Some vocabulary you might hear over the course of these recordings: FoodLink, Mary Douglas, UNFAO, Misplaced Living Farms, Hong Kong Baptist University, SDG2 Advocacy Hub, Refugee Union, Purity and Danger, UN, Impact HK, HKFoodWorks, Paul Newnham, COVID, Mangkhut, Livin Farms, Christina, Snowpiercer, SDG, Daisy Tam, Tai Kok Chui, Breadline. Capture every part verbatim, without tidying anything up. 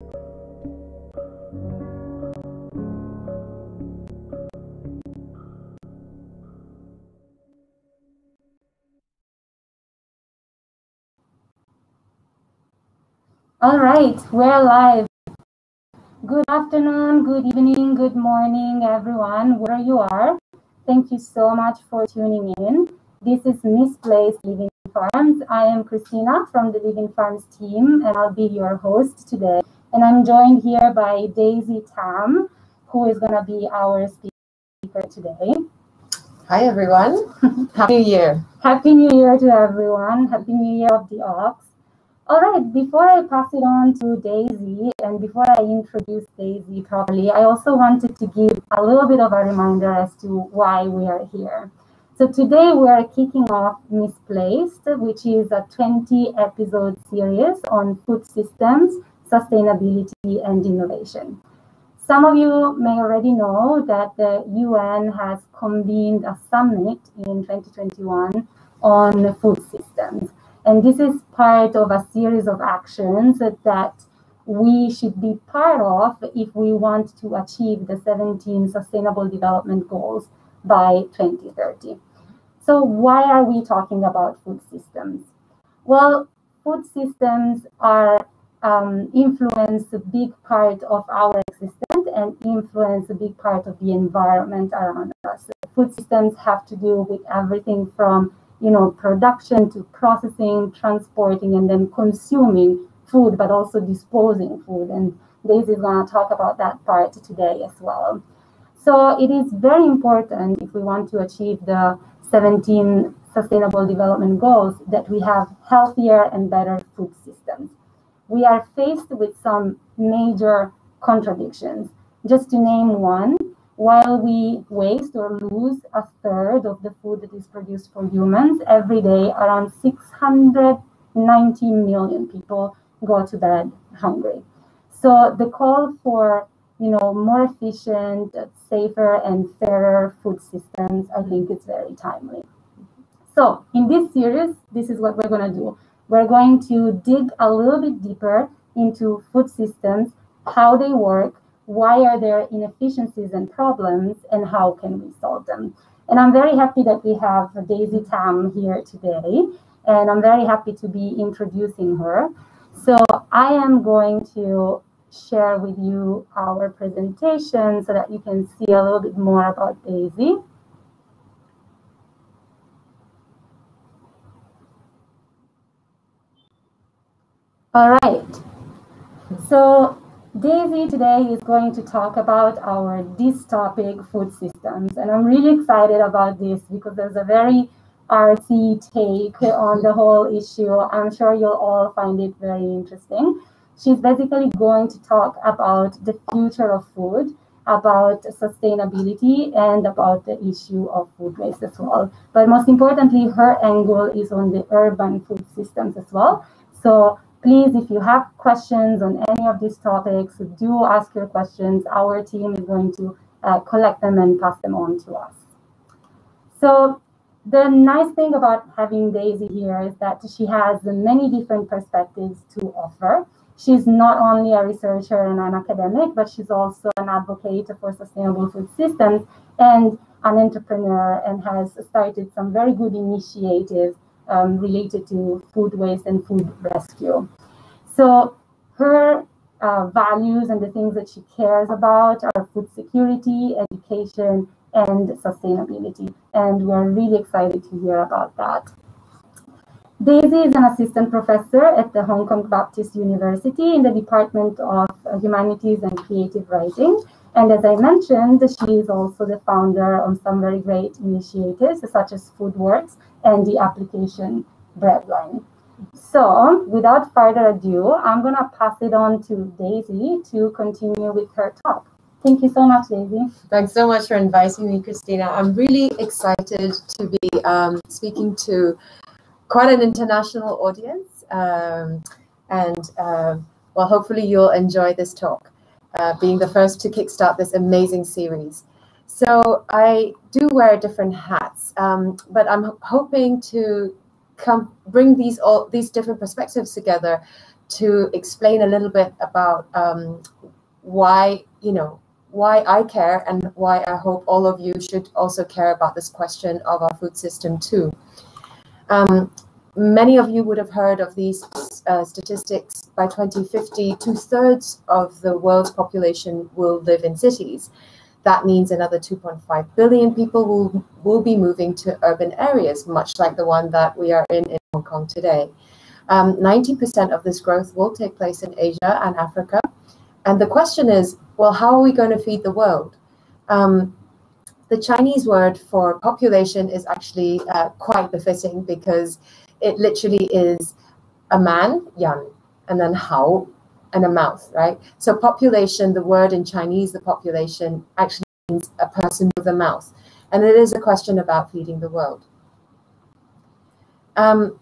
All right, we're live. Good afternoon, good evening, good morning, everyone, where you are. Thank you so much for tuning in. This is Misplaced Living Farms. I am Christina from the Living Farms team, and I'll be your host today. And I'm joined here by Daisy Tam, who is going to be our speaker today. Hi, everyone. Happy New Year. Happy New Year to everyone. Happy New Year of the Ox. All right, before I pass it on to Daisy, and before I introduce Daisy properly, I also wanted to give a little bit of a reminder as to why we are here. So today we are kicking off Misplaced, which is a twenty episode series on food systems, sustainability, and innovation. Some of you may already know that the U N has convened a summit in twenty twenty-one on food systems. And this is part of a series of actions that we should be part of if we want to achieve the seventeen Sustainable Development Goals by twenty thirty. So why are we talking about food systems? Well, food systems are um, influence a big part of our existence and influence a big part of the environment around us. Food systems have to do with everything from you know, production to processing, transporting, and then consuming food, but also disposing food. And Daisy is going to talk about that part today as well. So it is very important if we want to achieve the seventeen Sustainable Development Goals that we have healthier and better food systems. We are faced with some major contradictions. Just to name one, while we waste or lose a third of the food that is produced for humans every day, around six hundred ninety million people go to bed hungry. So the call for you know, more efficient, safer, and fairer food systems, I think it's very timely. So in this series, this is what we're going to do. We're going to dig a little bit deeper into food systems, how they work, why are there inefficiencies and problems, and how can we solve them? And I'm very happy that we have Daisy Tam here today, and I'm very happy to be introducing her. So I am going to share with you our presentation so that you can see a little bit more about Daisy. All right, so Daisy today is going to talk about our dystopic food systems, and I'm really excited about this because there's a very artsy take on the whole issue. I'm sure you'll all find it very interesting. She's basically going to talk about the future of food, about sustainability, and about the issue of food waste as well. But most importantly, her angle is on the urban food systems as well. So please, if you have questions on any of these topics, do ask your questions. Our team is going to uh, collect them and pass them on to us. So the nice thing about having Daisy here is that she has many different perspectives to offer. She's not only a researcher and an academic, but she's also an advocate for sustainable food systems and an entrepreneur, and has started some very good initiatives Um, related to food waste and food rescue. So her uh, values and the things that she cares about are food security, education, and sustainability. And we're really excited to hear about that. Daisy is an assistant professor at the Hong Kong Baptist University in the Department of Humanities and Creative Writing. And as I mentioned, she is also the founder of some very great initiatives, such as FoodWorks and the application Breadline. So without further ado, I'm going to pass it on to Daisy to continue with her talk. Thank you so much, Daisy. Thanks so much for inviting me, Christina. I'm really excited to be um, speaking to quite an international audience. Um, and uh, well, hopefully you'll enjoy this talk. Uh, being the first to kickstart this amazing series. So I do wear different hats, um, but I'm hoping to come bring these all these different perspectives together to explain a little bit about um, why, you know, why I care and why I hope all of you should also care about this question of our food system too. Um, many of you would have heard of these uh, statistics. By twenty fifty, two-thirds of the world's population will live in cities. That means another two point five billion people will, will be moving to urban areas, much like the one that we are in in Hong Kong today. Um, ninety percent of this growth will take place in Asia and Africa. And the question is, well, how are we going to feed the world? Um, the Chinese word for population is actually uh, quite befitting, because it literally is a man, yan, and then hao, and a mouth, right? So population, the word in Chinese, the population actually means a person with a mouth. And it is a question about feeding the world. Um,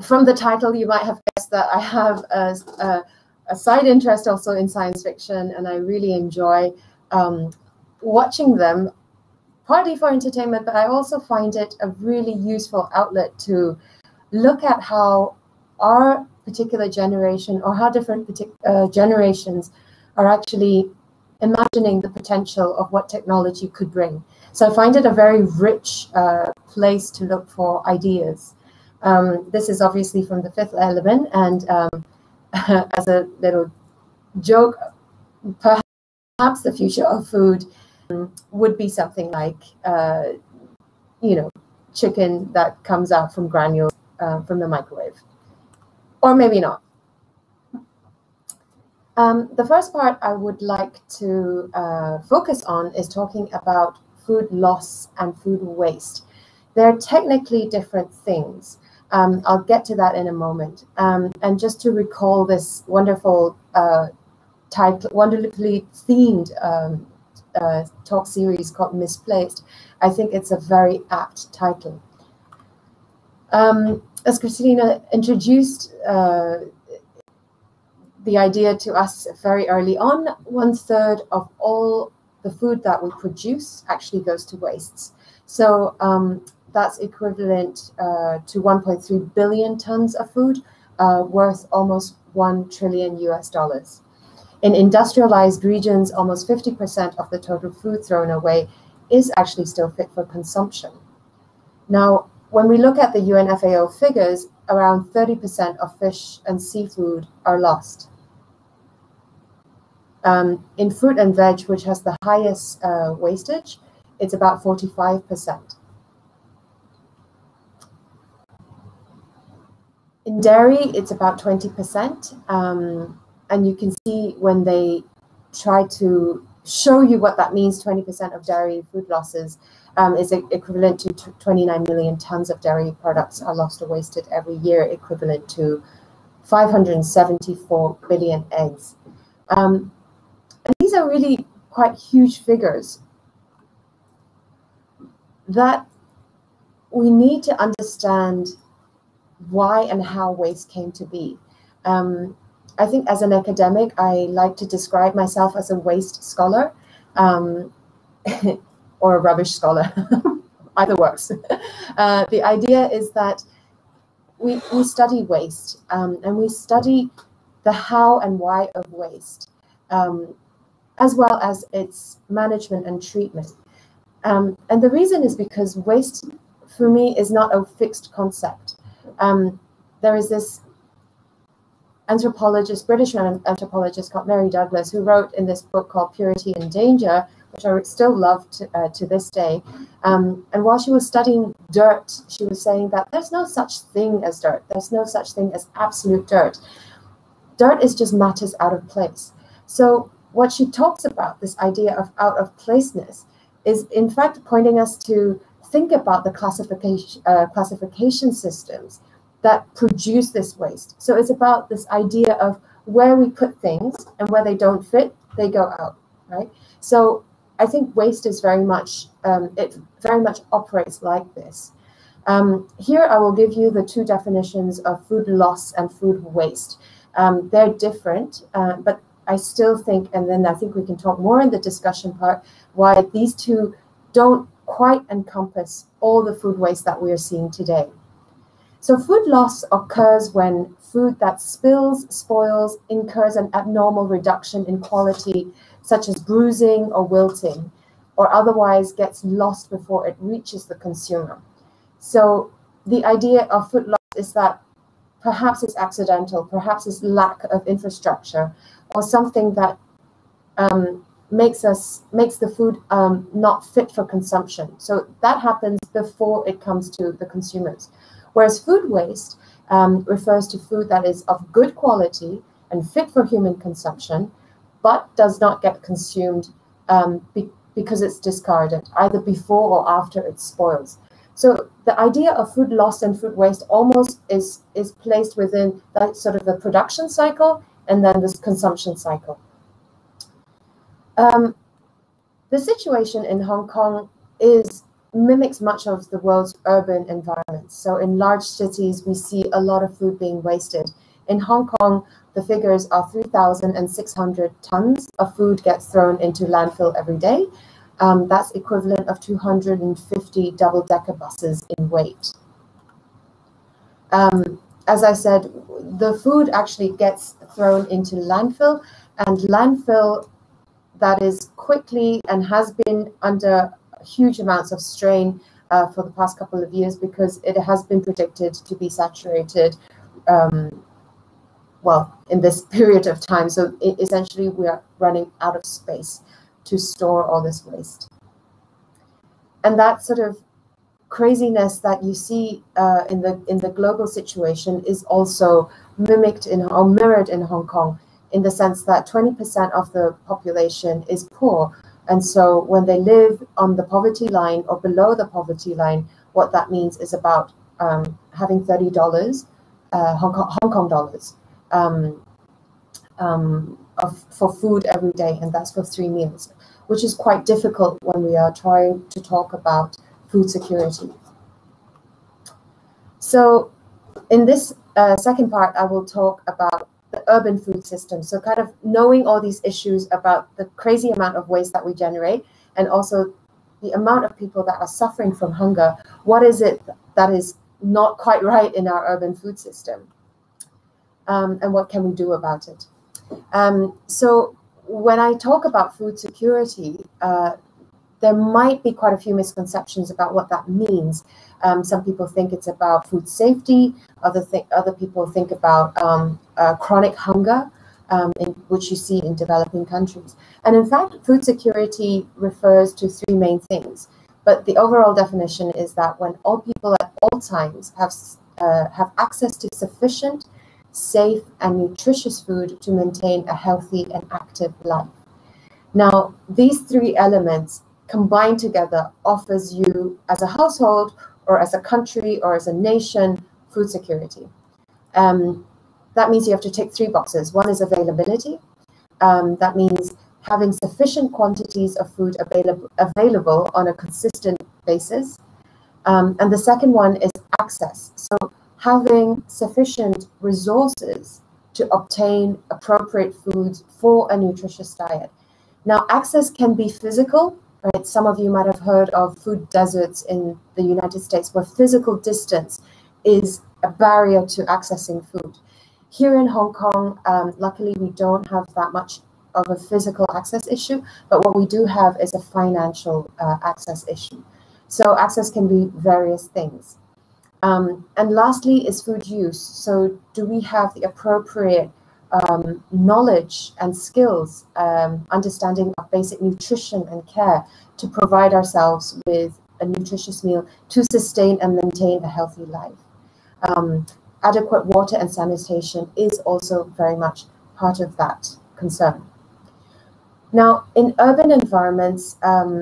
from the title, you might have guessed that I have a, a, a side interest also in science fiction, and I really enjoy um, watching them, partly for entertainment, but I also find it a really useful outlet to look at how our particular generation, or how different uh, generations are actually imagining the potential of what technology could bring. So I find it a very rich uh, place to look for ideas. Um, this is obviously from The Fifth Element, and um, as a little joke, perhaps the future of food um, would be something like, uh, you know, chicken that comes out from granules uh, from the microwave. Or maybe not. Um, the first part I would like to uh, focus on is talking about food loss and food waste. They're technically different things. Um, I'll get to that in a moment. Um, and just to recall this wonderful, uh, title, wonderfully themed um, uh, talk series called Misplaced, I think it's a very apt title. Um, As Christina introduced uh, the idea to us very early on, one third of all the food that we produce actually goes to wastes. So um, that's equivalent uh, to one point three billion tons of food, uh, worth almost one trillion U S dollars. In industrialized regions, almost fifty percent of the total food thrown away is actually still fit for consumption. Now, when we look at the U N F A O figures, around thirty percent of fish and seafood are lost. Um, in fruit and veg, which has the highest uh, wastage, it's about forty-five percent. In dairy, it's about twenty percent. Um, and you can see when they try to show you what that means, twenty percent of dairy food losses um, is equivalent to twenty-nine million tons of dairy products are lost or wasted every year, equivalent to five hundred seventy-four billion eggs. Um, and these are really quite huge figures that we need to understand why and how waste came to be. Um, I think as an academic, I like to describe myself as a waste scholar, um, or a rubbish scholar, either works. Uh, the idea is that we, we study waste, um, and we study the how and why of waste, um, as well as its management and treatment. Um, and the reason is because waste, for me, is not a fixed concept. Um, there is this anthropologist, British anthropologist called Mary Douglas, who wrote in this book called Purity and Danger, which I still love to, uh, to this day. Um, and while she was studying dirt, she was saying that there's no such thing as dirt. There's no such thing as absolute dirt. Dirt is just matters out of place. So what she talks about, this idea of out of placeness, is in fact pointing us to think about the classification, uh, classification systems that produce this waste. So it's about this idea of where we put things, and where they don't fit, they go out, right? So I think waste is very much, um, it very much operates like this. Um, here I will give you the two definitions of food loss and food waste. Um, they're different, uh, but I still think, and then I think we can talk more in the discussion part, why these two don't quite encompass all the food waste that we are seeing today. So food loss occurs when food that spills, spoils, incurs an abnormal reduction in quality, such as bruising or wilting, or otherwise gets lost before it reaches the consumer. So the idea of food loss is that perhaps it's accidental, perhaps it's lack of infrastructure, or something that um, makes us makes the food um, not fit for consumption. So that happens before it comes to the consumers. Whereas food waste um, refers to food that is of good quality and fit for human consumption, but does not get consumed um, be because it's discarded, either before or after it spoils. So the idea of food loss and food waste almost is, is placed within that sort of the production cycle and then this consumption cycle. Um, the situation in Hong Kong is mimics much of the world's urban environments. So in large cities, we see a lot of food being wasted. In Hong Kong, the figures are three thousand six hundred tons of food gets thrown into landfill every day. Um, that's equivalent of two hundred fifty double-decker buses in weight. Um, as I said, the food actually gets thrown into landfill, and landfill that is quickly and has been under huge amounts of strain uh, for the past couple of years, because it has been predicted to be saturated, um, well, in this period of time. So it, essentially, we are running out of space to store all this waste. And that sort of craziness that you see uh, in the in the global situation is also mimicked in or mirrored in Hong Kong, in the sense that twenty percent of the population is poor. And so when they live on the poverty line or below the poverty line, what that means is about um, having thirty dollars, uh, Hong Kong, Hong Kong dollars, um, um, of, for food every day, and that's for three meals, which is quite difficult when we are trying to talk about food security. So in this uh, second part, I will talk about the urban food system. So kind of knowing all these issues about the crazy amount of waste that we generate, and also the amount of people that are suffering from hunger, what is it that is not quite right in our urban food system? Um, and what can we do about it? Um, so when I talk about food security, uh, there might be quite a few misconceptions about what that means. Um, some people think it's about food safety. Other th other people think about um, uh, chronic hunger, um, in, which you see in developing countries. And in fact, food security refers to three main things. But the overall definition is that when all people at all times have uh, have access to sufficient, safe, and nutritious food to maintain a healthy and active life. Now, these three elements combined together offers you, as a household or as a country or as a nation, food security. Um, that means you have to tick three boxes. One is availability. Um, that means having sufficient quantities of food available, available on a consistent basis. Um, and the second one is access. So having sufficient resources to obtain appropriate foods for a nutritious diet. Now, access can be physical. Right. Some of you might have heard of food deserts in the United States, where physical distance is a barrier to accessing food. Here in Hong Kong, um, luckily we don't have that much of a physical access issue, but what we do have is a financial uh, access issue. So access can be various things. Um, and lastly is food use. So do we have the appropriate Um, knowledge and skills, um, understanding of basic nutrition and care to provide ourselves with a nutritious meal to sustain and maintain a healthy life. Um, adequate water and sanitation is also very much part of that concern. Now, in urban environments, um,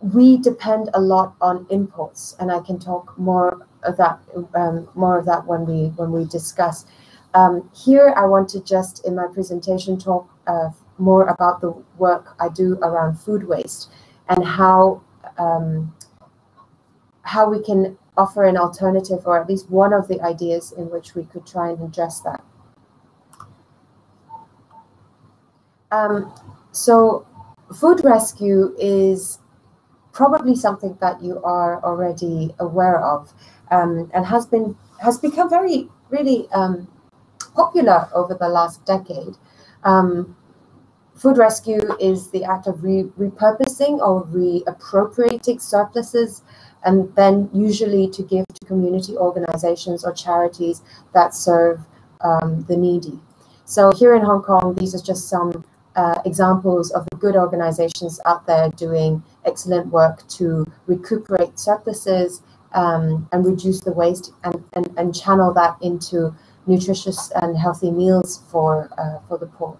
we depend a lot on imports, and I can talk more of that um, more of that when we when we discuss. Um, here, I want to just, in my presentation, talk uh, more about the work I do around food waste and how um, how we can offer an alternative, or at least one of the ideas in which we could try and address that. Um, so, food rescue is probably something that you are already aware of, um, and has been has become very really um, popular over the last decade. Um, Food rescue is the act of re repurposing or reappropriating surpluses, and then usually to give to community organizations or charities that serve um, the needy. So here in Hong Kong, these are just some uh, examples of the good organizations out there doing excellent work to recuperate surpluses um, and reduce the waste, and, and, and channel that into nutritious and healthy meals for, uh, for the poor.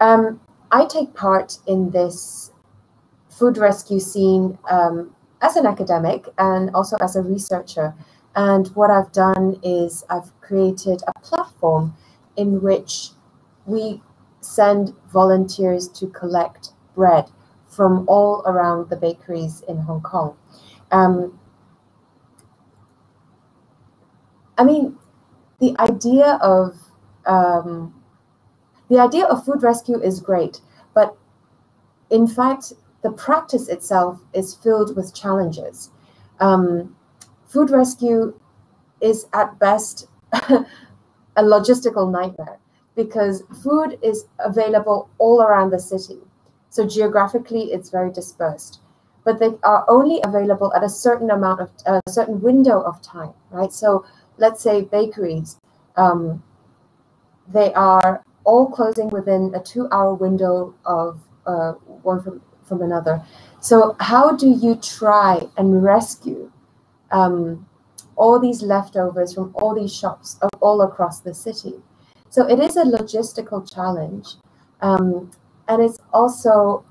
Um, I take part in this food rescue scene um, as an academic and also as a researcher. And what I've done is I've created a platform in which we send volunteers to collect bread from all around the bakeries in Hong Kong. Um, I mean, the idea of um, The idea of food rescue is great, but in fact, the practice itself is filled with challenges. Um, food rescue is at best a logistical nightmare, because food is available all around the city. So geographically, it's very dispersed, but they are only available at a certain amount of a uh, certain window of time, right? So let's say bakeries, um, they are all closing within a two-hour window of uh, one from, from another. So how do you try and rescue um, all these leftovers from all these shops of all across the city? So it is a logistical challenge, um, and it's also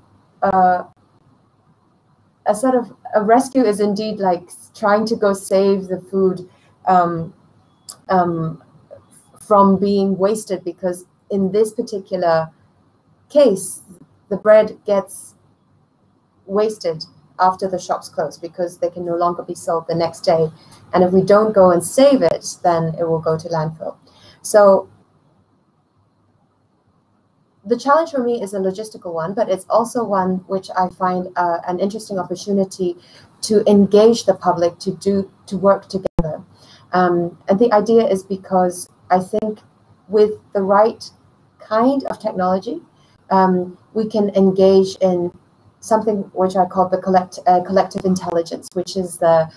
uh, a sort of a rescue is indeed like trying to go save the food um, um, from being wasted, because in this particular case, the bread gets wasted after the shops close because they can no longer be sold the next day. And if we don't go and save it, then it will go to landfill. So the challenge for me is a logistical one, but it's also one which I find uh, an interesting opportunity to engage the public to do to work together. Um, and the idea is because I think with the right kind of technology, um, we can engage in something which I call the collect, uh, collective intelligence, which is the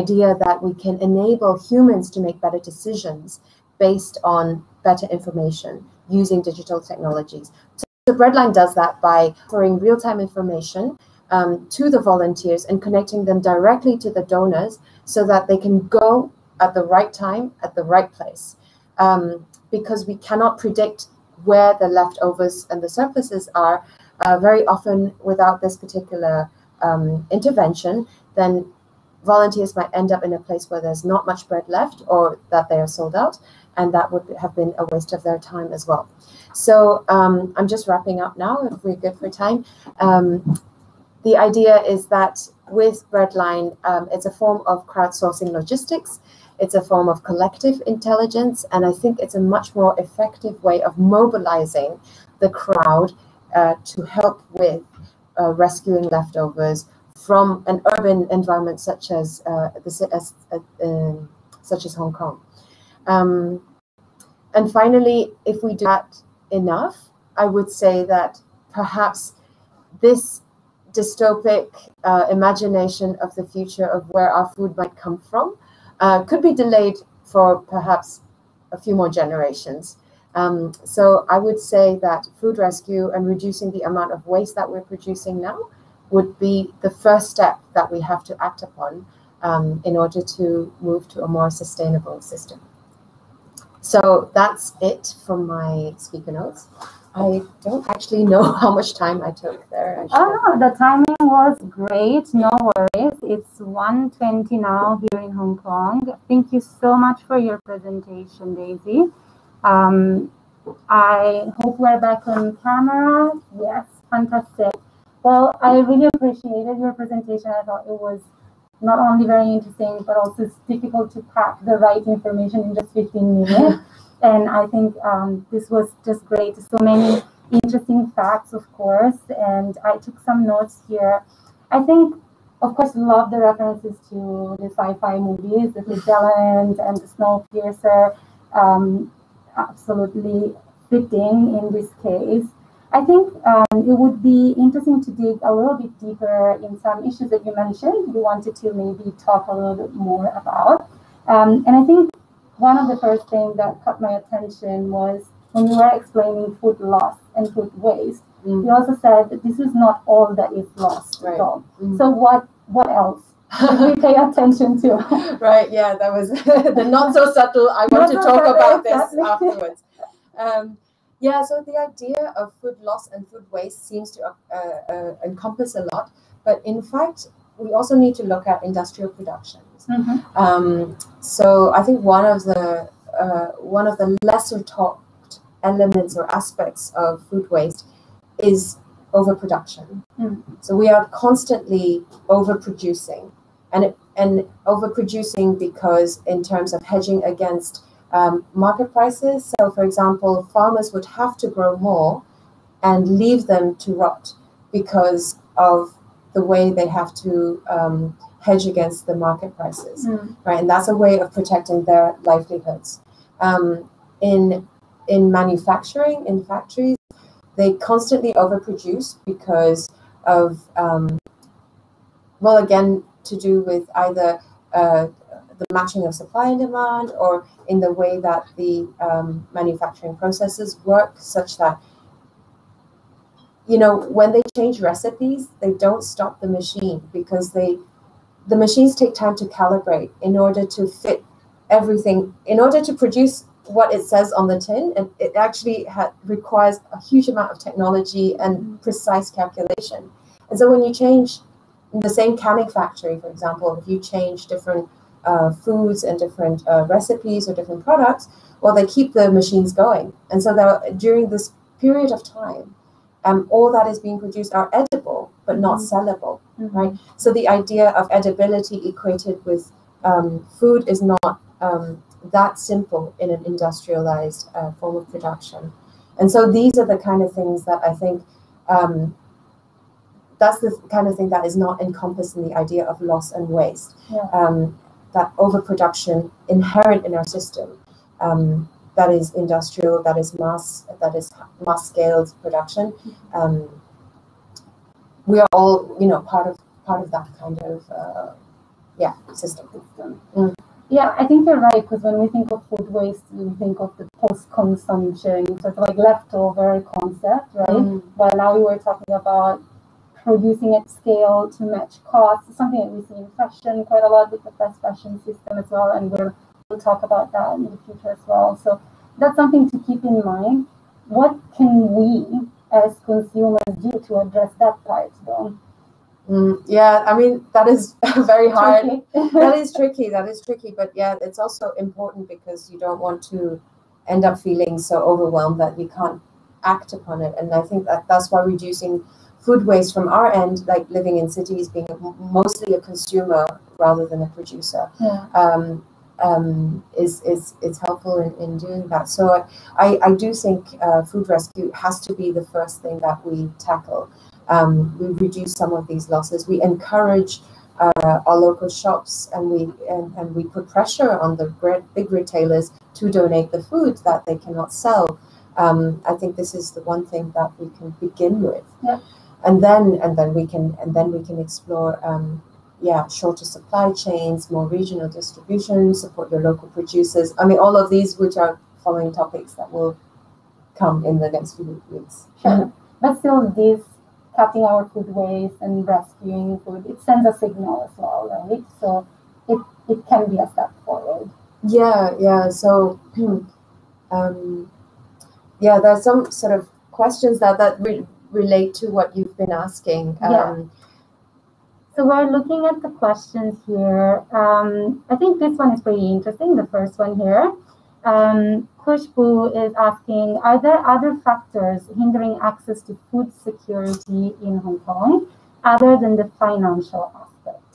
idea that we can enable humans to make better decisions based on better information using digital technologies. So, so Breadline does that by offering real-time information um, to the volunteers and connecting them directly to the donors so that they can go at the right time, at the right place. Um, because we cannot predict where the leftovers and the surpluses are. Uh, very often, without this particular um, intervention, then volunteers might end up in a place where there's not much bread left, or that they are sold out, and that would have been a waste of their time as well. So um, I'm just wrapping up now, if we're good for time. Um, the idea is that with Breadline, um, it's a form of crowdsourcing logistics. It's a form of collective intelligence, and I think it's a much more effective way of mobilizing the crowd uh, to help with uh, rescuing leftovers from an urban environment such as uh, the, as, uh, uh, such as Hong Kong. Um, and finally, if we do that enough, I would say that perhaps this dystopic uh, imagination of the future of where our food might come from Uh, could be delayed for perhaps a few more generations. Um, so I would say that food rescue and reducing the amount of waste that we're producing now would be the first step that we have to act upon um, in order to move to a more sustainable system. So that's it from my speaker notes. I don't actually know how much time I took there. I oh, no, the timing was great. No worries. It's one twenty now here in Hong Kong. Thank you so much for your presentation, Daisy. Um, I hope we're back on camera. Yes, fantastic. Well, I really appreciated your presentation. I thought it was not only very interesting, but also it's difficult to pack the right information in just fifteen minutes. And I think um, this was just great. So many interesting facts, of course. And I took some notes here. I think, of course, love the references to the sci-fi movies, the Magellan and the Snowpiercer, um, absolutely fitting in this case. I think um, it would be interesting to dig a little bit deeper in some issues that you mentioned, you wanted to maybe talk a little bit more about. Um, and I think one of the first things that caught my attention was when you were explaining food loss and food waste, mm. you also said that this is not all that is lost right. at all. Mm. So what, what else should we pay attention to? Right, yeah, that was the not so subtle, I want not to so talk subtle, about this exactly. afterwards. Um, yeah, so the idea of food loss and food waste seems to uh, uh, encompass a lot, but in fact, we also need to look at industrial productions. Mm-hmm. um, so I think one of the uh, one of the lesser talked elements or aspects of food waste is overproduction. Mm-hmm. So we are constantly overproducing, and it, and overproducing because in terms of hedging against um, market prices. So for example, farmers would have to grow more and leave them to rot because of the way they have to um, hedge against the market prices, mm. right? And that's a way of protecting their livelihoods. Um, in in manufacturing, in factories, they constantly overproduce because of, um, well, again, to do with either uh, the matching of supply and demand, or in the way that the um, manufacturing processes work, such that, you know, when they change recipes, they don't stop the machine because they, the machines take time to calibrate in order to fit everything, in order to produce what it says on the tin, and it actually ha requires a huge amount of technology and precise calculation. And so when you change in the same canning factory, for example, if you change different uh, foods and different uh, recipes or different products, well, they keep the machines going. And so that during this period of time, Um, all that is being produced are edible, but not mm-hmm. sellable, mm-hmm. right? So the idea of edibility equated with um, food is not um, that simple in an industrialized uh, form of production. And so these are the kind of things that I think, um, that's the kind of thing that is not encompassed in the idea of loss and waste, yeah. um, that overproduction inherent in our system. Um, that is industrial, that is mass, that is mass scale production. Um, we are all, you know, part of part of that kind of, uh, yeah, system. Mm. Yeah, I think you're right, because when we think of food waste, we think of the post-consumption, sort of like leftover concept, right? Mm. But now we were talking about producing at scale to match costs, something that we see in fashion quite a lot with the fast fashion system as well, and we're we'll talk about that in the future as well. So that's something to keep in mind. What can we as consumers do to address that part though? Mm, yeah, I mean, that is very hard. That is tricky, that is tricky. But yeah, it's also important because you don't want to end up feeling so overwhelmed that we can't act upon it. And I think that that's why reducing food waste from our end, like living in cities, being mostly a consumer rather than a producer. Yeah. Um, Um, is, is, is helpful in, in doing that. So I, I do think uh, food rescue has to be the first thing that we tackle. Um, we reduce some of these losses. We encourage uh, our local shops, and we, and, and we put pressure on the great, big retailers to donate the food that they cannot sell. Um, I think this is the one thing that we can begin with. Yeah. And then, and then we can, and then we can explore um, yeah, shorter supply chains, more regional distribution, support your local producers. I mean, all of these, which are following topics that will come in the next few weeks. Sure. But still, this cutting our food waste and rescuing food, it sends a signal as well, right? So it, it can be a step forward. Yeah, yeah. So, um, yeah, there's some sort of questions that, that re relate to what you've been asking. Um, yeah. So we're looking at the questions here. Um, I think this one is pretty interesting, the first one here. Um, Kushbu is asking, are there other factors hindering access to food security in Hong Kong other than the financial aspect?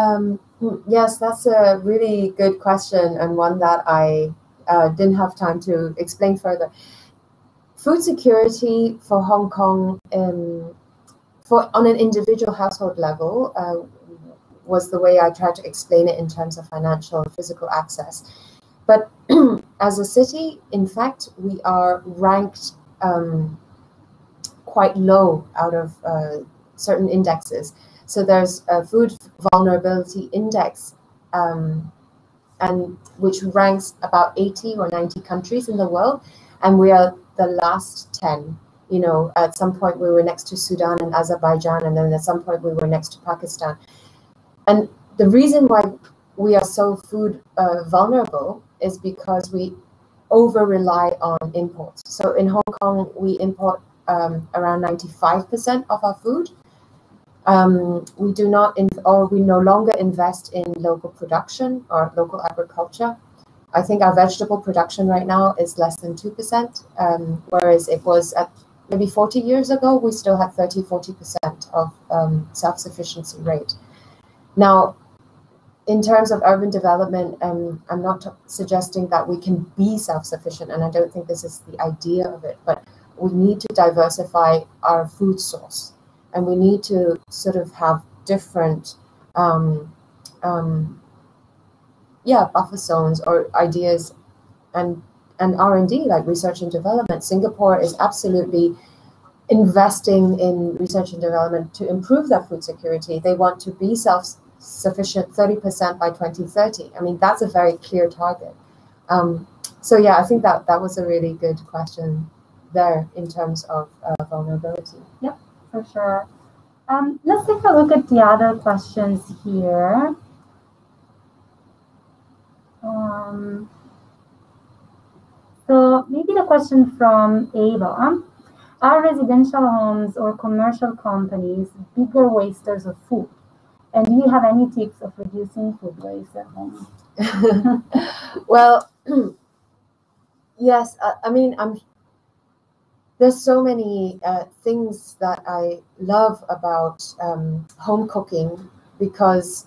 Um, yes, that's a really good question, and one that I uh, didn't have time to explain further. Food security for Hong Kong um, for on an individual household level, uh, was the way I tried to explain it in terms of financial and physical access. But as a city, in fact, we are ranked um, quite low out of uh, certain indexes. So there's a food vulnerability index, um, and which ranks about eighty or ninety countries in the world, and we are the last ten. You know, at some point we were next to Sudan and Azerbaijan, and then at some point we were next to Pakistan. And the reason why we are so food uh, vulnerable is because we over-rely on imports. So in Hong Kong, we import um, around ninety-five percent of our food. Um, we do not, or we no longer invest in local production or local agriculture. I think our vegetable production right now is less than two percent, um, whereas it was at maybe forty years ago, we still had thirty, forty percent of um, self-sufficiency rate. Now, in terms of urban development, um, I'm not suggesting that we can be self-sufficient, and I don't think this is the idea of it, but we need to diversify our food source, and we need to sort of have different um, um, yeah, buffer zones or ideas, and and R and D, like research and development. Singapore is absolutely investing in research and development to improve their food security. They want to be self-sufficient thirty percent by twenty thirty. I mean, that's a very clear target. Um, so yeah, I think that that was a really good question there in terms of uh, vulnerability. Yep, for sure. Um, let's take a look at the other questions here. Um, so maybe the question from Ava. Are residential homes or commercial companies bigger wasters of food? And do you have any tips of reducing food waste at home? Well, yes, I, I mean, I'm, there's so many uh, things that I love about um, home cooking, because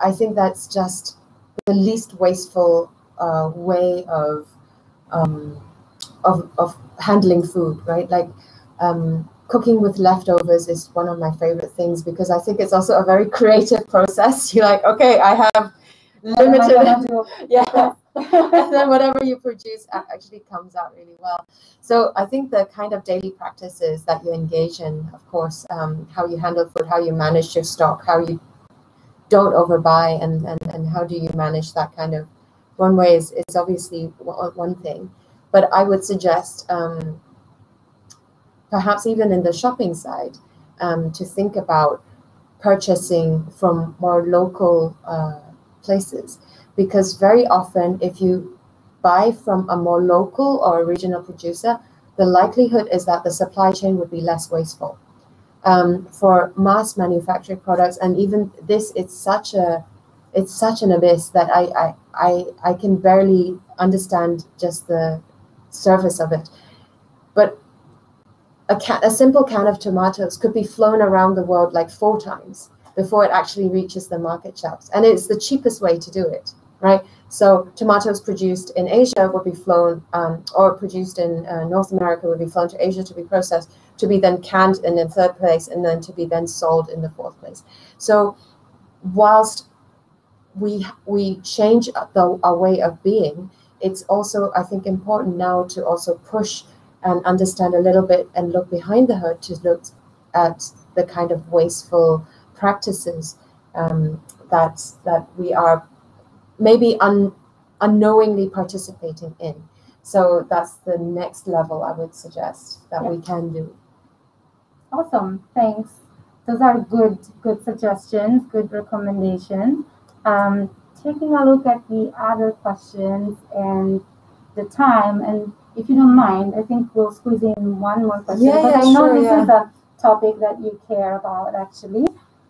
I think that's just the least wasteful uh, way of, um, of of handling food, right? Like um, cooking with leftovers is one of my favorite things, because I think it's also a very creative process. You're like, okay, I have limited, yeah, and then whatever you produce actually comes out really well. So I think the kind of daily practices that you engage in, of course, um, how you handle food, how you manage your stock, how you don't overbuy, and, and, and how do you manage that kind of one way is, is obviously one thing. But I would suggest um, perhaps even in the shopping side um, to think about purchasing from more local uh, places, because very often if you buy from a more local or a regional producer, the likelihood is that the supply chain would be less wasteful. Um, for mass manufactured products, and even this, it's such a, it's such an abyss that I, I, I, I can barely understand just the surface of it. But a, can, a simple can of tomatoes could be flown around the world like four times before it actually reaches the market shops, and it's the cheapest way to do it, right? So tomatoes produced in Asia would be flown, um, or produced in uh, North America would be flown to Asia to be processed, to be then canned in the third place, and then to be then sold in the fourth place. So whilst we we change the, our way of being, it's also, I think, important now to also push and understand a little bit and look behind the hood to look at the kind of wasteful practices um, that, that we are maybe un, unknowingly participating in. So that's the next level I would suggest that, yeah, we can do. Awesome, thanks. Those are good, good suggestions, good recommendations. Um, taking a look at the other questions and the time, and if you don't mind, I think we'll squeeze in one more question. Yeah, yeah, I know sure, this yeah. is a topic that you care about, actually.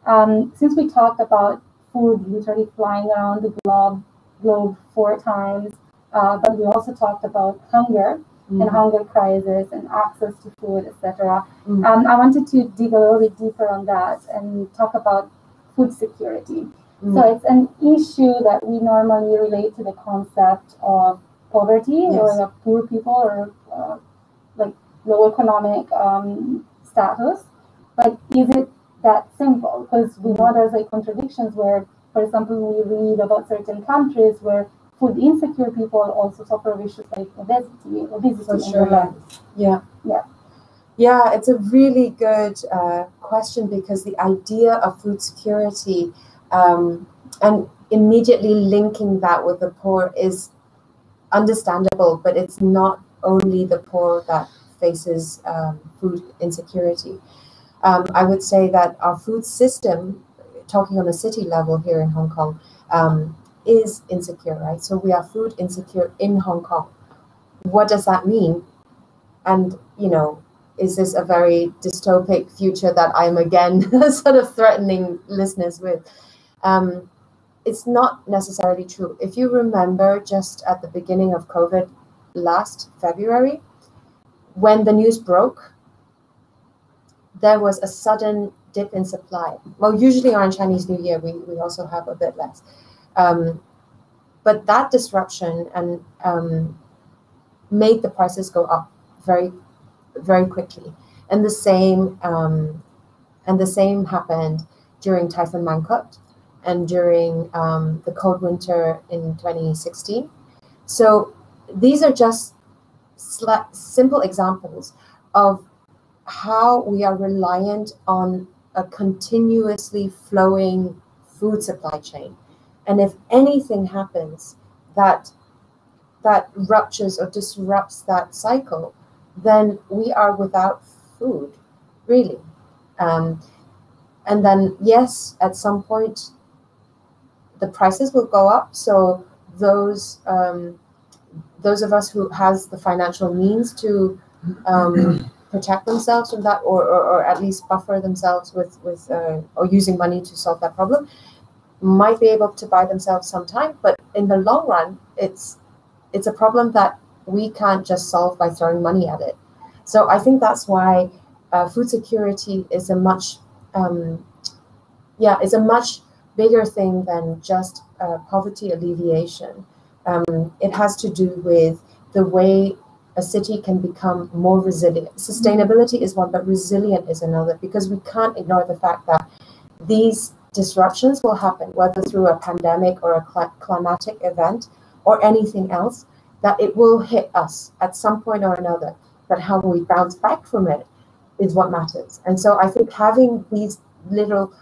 Um, since we talked about food literally flying around the globe, globe four times, Uh, but we also talked about hunger, mm-hmm, and hunger crisis and access to food, et cetera. Mm-hmm. um, I wanted to dig a little bit deeper on that and talk about food security. Mm-hmm. So it's an issue that we normally relate to the concept of poverty, yes, or like poor people or uh, like low economic um, status. But is it that simple, because we know there's like contradictions where, for example, we read about certain countries where food insecure people also suffer issues like obesity, obesity for sure. Yeah. Yeah. Yeah, it's a really good uh, question, because the idea of food security um, and immediately linking that with the poor is understandable, but it's not only the poor that faces um, food insecurity. Um, I would say that our food system, talking on a city level here in Hong Kong, um, is insecure, right? So we are food insecure in Hong Kong. What does that mean? And, you know, is this a very dystopic future that I'm again sort of threatening listeners with? Um, it's not necessarily true. If you remember just at the beginning of COVID last February, when the news broke, there was a sudden dip in supply. Well, usually on Chinese New Year, we, we also have a bit less. Um, but that disruption and um, made the prices go up very, very quickly. And the same um, and the same happened during Typhoon Mangkhut and during um, the cold winter in twenty sixteen. So these are just sl- simple examples of how we are reliant on a continuously flowing food supply chain. And if anything happens that that ruptures or disrupts that cycle, then we are without food, really. Um, and then, yes, at some point, the prices will go up. So those um, those of us who has the financial means to um, protect themselves from that, or, or, or at least buffer themselves with, with uh, or using money to solve that problem, might be able to buy themselves some time. But in the long run, it's it's a problem that we can't just solve by throwing money at it. So I think that's why uh, food security is a much, um, yeah, it's a much bigger thing than just uh, poverty alleviation. Um, it has to do with the way a city can become more resilient. Sustainability is one, but resilient is another, because we can't ignore the fact that these disruptions will happen, whether through a pandemic or a cl- climatic event or anything else, that it will hit us at some point or another. But how we bounce back from it is what matters. And so I think having these little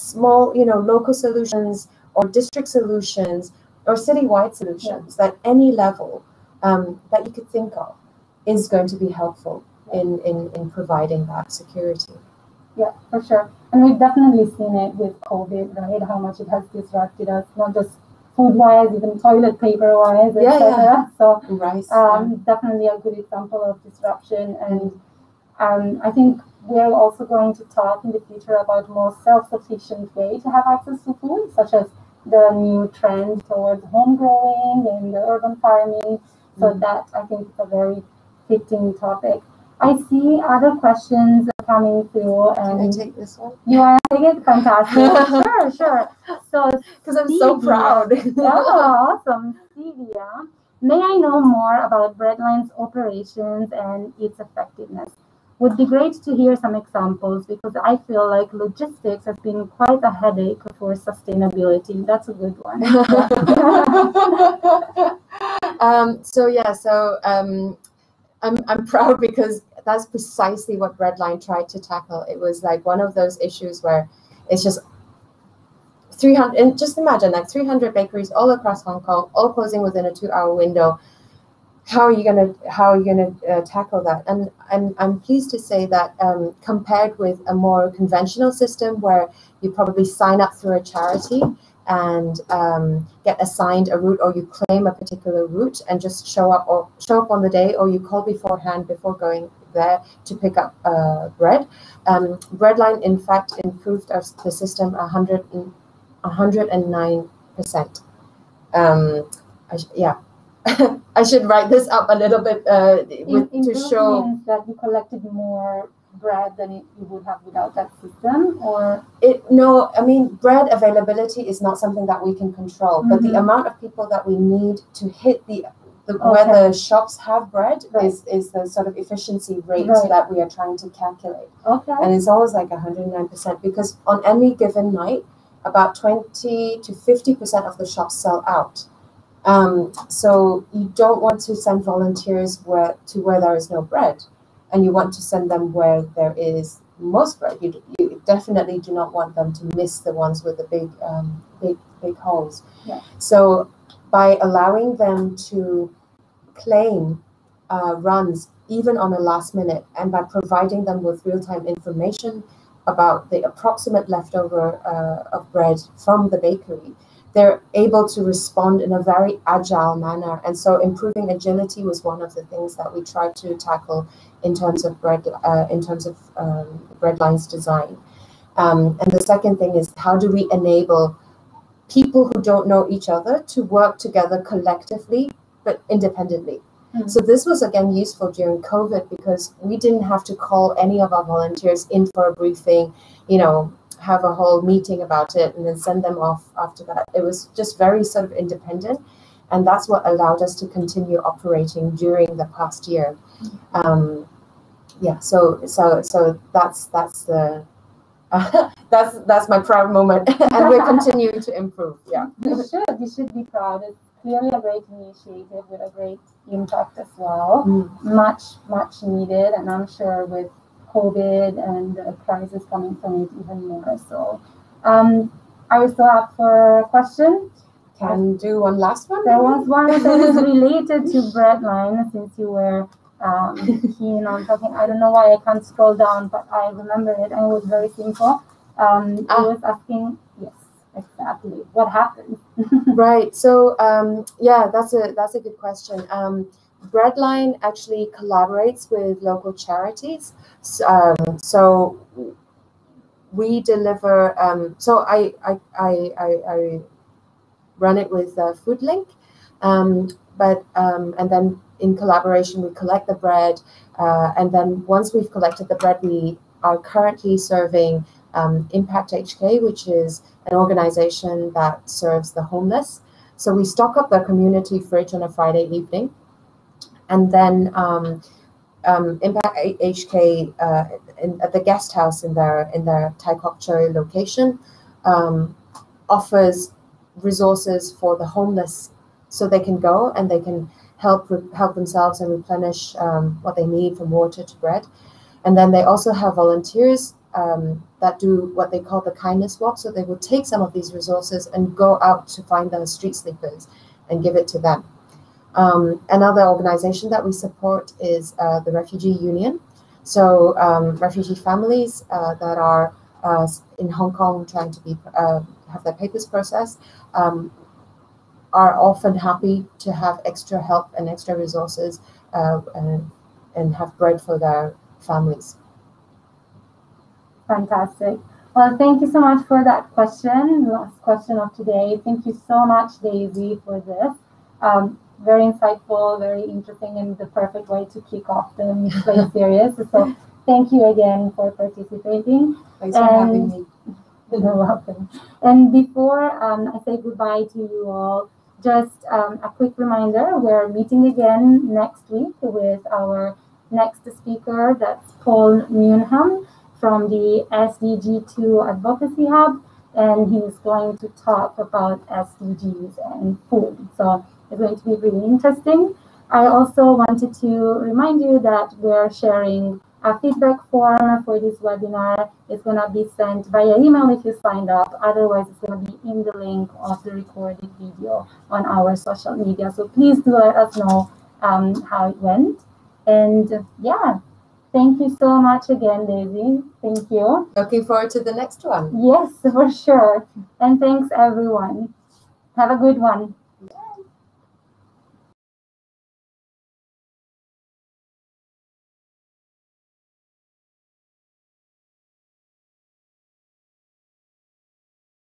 small, you know, local solutions or district solutions or citywide solutions, yeah, at any level um, that you could think of is going to be helpful in, in, in providing that security. Yeah, for sure. And we've definitely seen it with COVID, right? How much it has disrupted us, not just food-wise, even toilet paper-wise, yeah, et cetera. Yeah. So Rice, um, yeah. definitely a good example of disruption. And um, I think we're also going to talk in the future about more self-sufficient way to have access to food, such as the new trend towards home growing and the urban farming. Mm-hmm. So that, I think, is a very fitting topic. I see other questions coming through. And can I take this one? You want to take it? Fantastic. Sure, sure. So, because I'm so proud. Oh, awesome. Stevia. May I know more about Breadline's operations and its effectiveness? Would be great to hear some examples, because I feel like logistics has been quite a headache for sustainability. That's a good one. um, so, yeah, so... Um, I'm, I'm proud, because that's precisely what Breadline tried to tackle. It was like one of those issues where it's just three hundred, and just imagine like three hundred bakeries all across Hong Kong, all closing within a two hour window. How are you gonna, how are you gonna uh, tackle that? And I'm, I'm pleased to say that um, compared with a more conventional system where you probably sign up through a charity and um, get assigned a route, or you claim a particular route and just show up or show up on the day, or you call beforehand before going there to pick up uh, bread. Um, Breadline, in fact, improved our, the system one hundred and nine percent. Um, I sh- yeah, I should write this up a little bit uh, with, in, to show means that we collected more bread than it, you would have without that system, or it no I mean bread availability is not something that we can control, mm-hmm, but the amount of people that we need to hit the the, okay. where the shops have bread right. is, is the sort of efficiency rate right. that we are trying to calculate. Okay. And it's always like one hundred nine percent because on any given night, about twenty to fifty percent of the shops sell out. Um, so you don't want to send volunteers where to where there is no bread, and you want to send them where there is most bread. You, you definitely do not want them to miss the ones with the big, um, big, big holes. Yeah. So by allowing them to claim uh, runs even on a last minute, and by providing them with real-time information about the approximate leftover uh, of bread from the bakery, they're able to respond in a very agile manner. And so improving agility was one of the things that we tried to tackle in terms of bread, uh, in terms of um, Breadline's design. Um, and the second thing is, how do we enable people who don't know each other to work together collectively, but independently? Mm-hmm. So this was again useful during COVID because we didn't have to call any of our volunteers in for a briefing, you know, have a whole meeting about it and then send them off after that. It was just very sort of independent. And that's what allowed us to continue operating during the past year. Um, yeah, so so so that's that's the uh, that's that's my proud moment, and we're continuing to improve. Yeah, you should you should be proud. It's clearly a great initiative with a great impact as well. Mm. Much much needed, and I'm sure with COVID and the crisis coming from it even more. So, um, are we still up for a question? Can do one last one. There was one that is related to Breadline, since you were um, keen on talking. I don't know why I can't scroll down, but I remember it, and it was very simple. Um, ah. I was asking, yes, exactly, what happened? Right. So, um, yeah, that's a that's a good question. Um, Breadline actually collaborates with local charities. Um, so we deliver. Um, so I I I. I, I run it with uh, FoodLink, um, but um, and then in collaboration we collect the bread, uh, and then once we've collected the bread, we are currently serving um, Impact H K, which is an organization that serves the homeless. So we stock up the community fridge on a Friday evening, and then um, um, Impact H K uh, in, at the guest house in their in their Tai Kok Chui location um, offers resources for the homeless, so they can go and they can help help themselves and replenish um, what they need, from water to bread. And then they also have volunteers um, that do what they call the kindness walk. So they will take some of these resources and go out to find the street sleepers and give it to them. Um, another organization that we support is uh, the Refugee Union. So um, refugee families uh, that are uh, in Hong Kong trying to be uh, have their papers processed um, are often happy to have extra help and extra resources uh, and, and have bread for their families. Fantastic. Well, thank you so much for that question. Last question of today. Thank you so much, Daisy, for this. Um, very insightful, very interesting, and the perfect way to kick off the Misplaced series. So thank you again for participating. Thanks and for having me. You're welcome. And before um, I say goodbye to you all, just um, a quick reminder, we're meeting again next week with our next speaker. That's Paul Newnham from the S D G two Advocacy Hub, and he's going to talk about S D Gs and food. So it's going to be really interesting. I also wanted to remind you that we're sharing a feedback form for this webinar. It's going to be sent via email if you signed up. Otherwise, it's going to be in the link of the recorded video on our social media. So please do let us know um, how it went. And yeah, thank you so much again, Daisy. Thank you. Looking forward to the next one. Yes, for sure. And thanks, everyone. Have a good one.